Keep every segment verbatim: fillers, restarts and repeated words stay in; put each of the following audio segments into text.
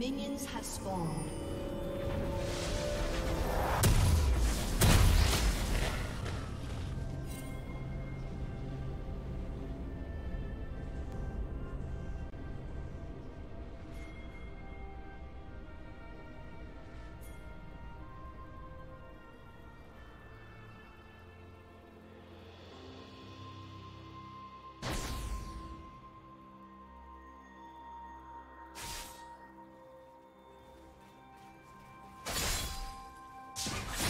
Minions have spawned. You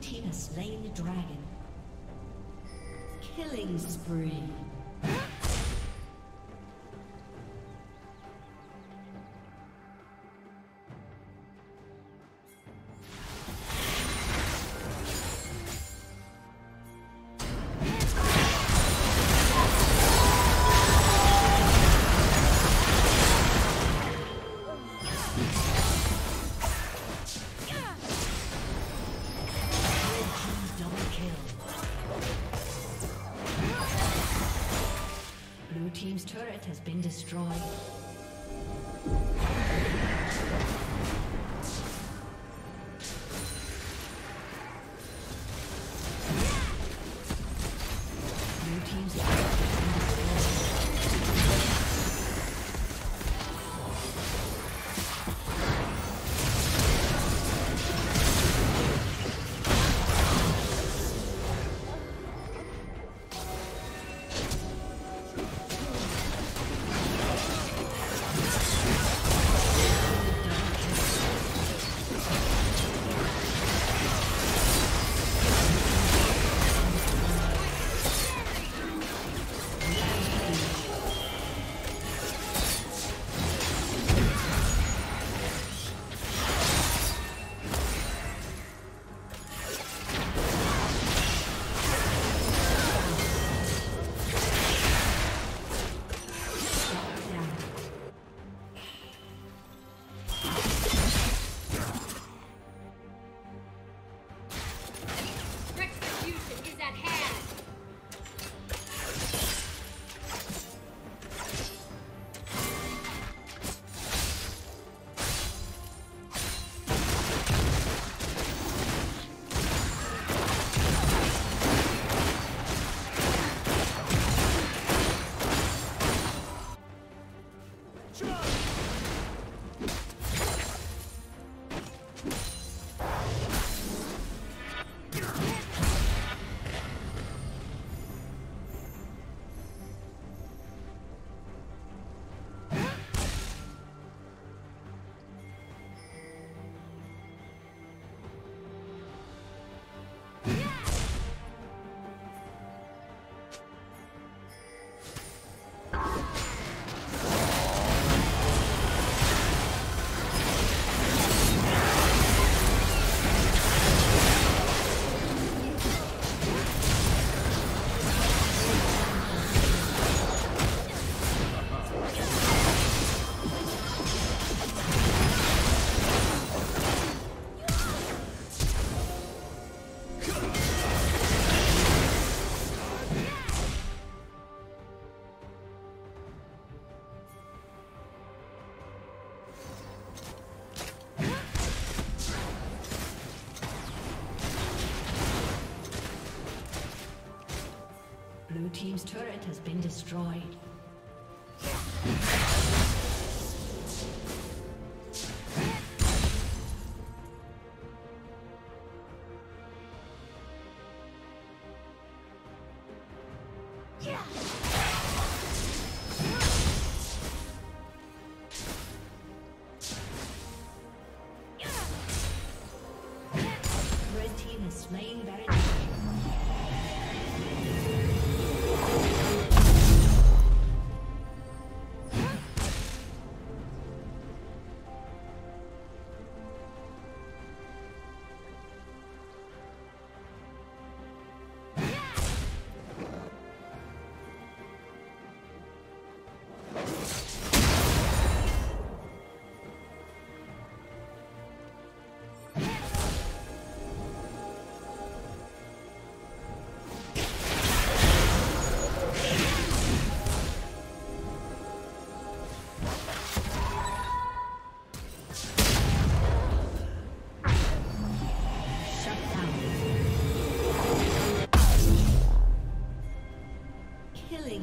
Tina slain the dragon. Killing spree. team's turret has been destroyed. Blue team's turret has been destroyed.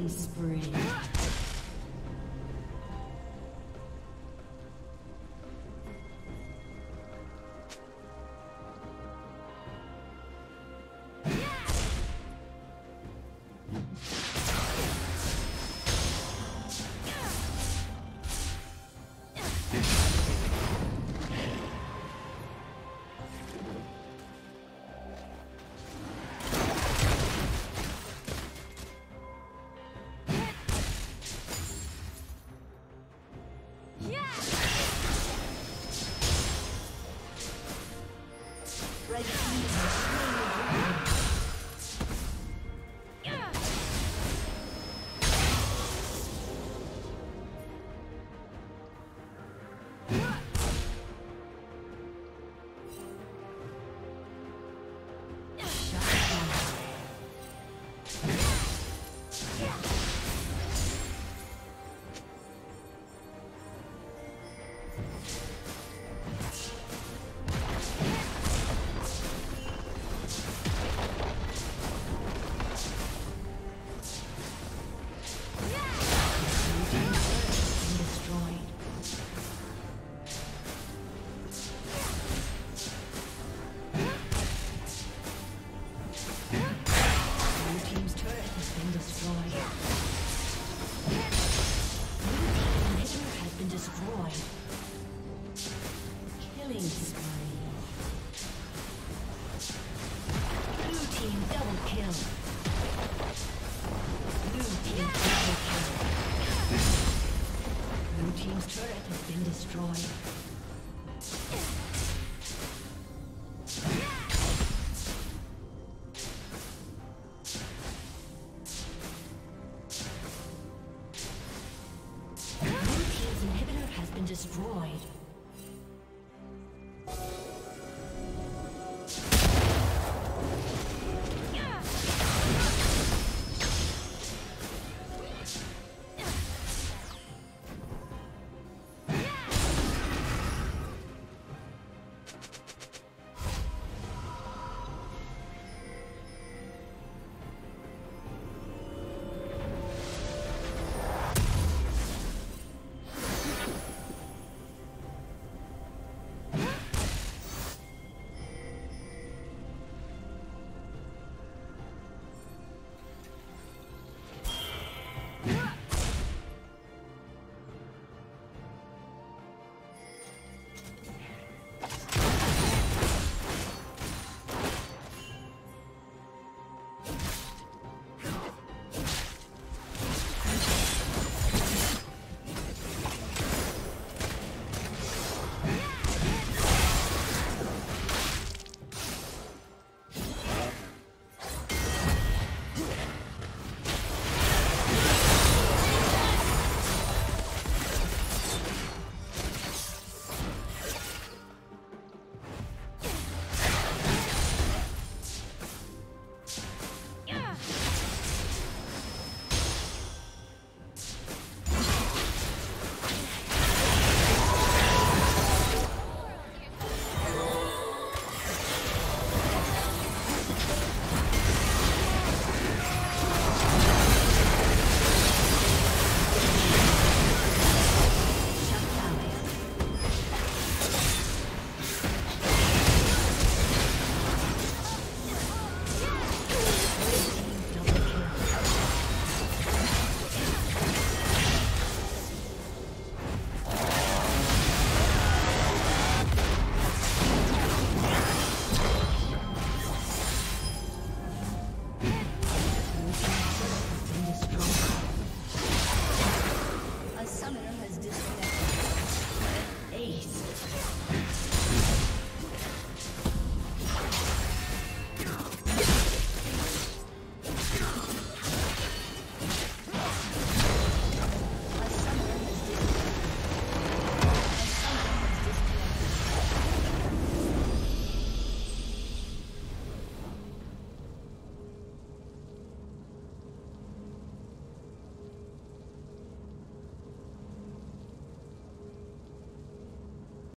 Spree. destroyed.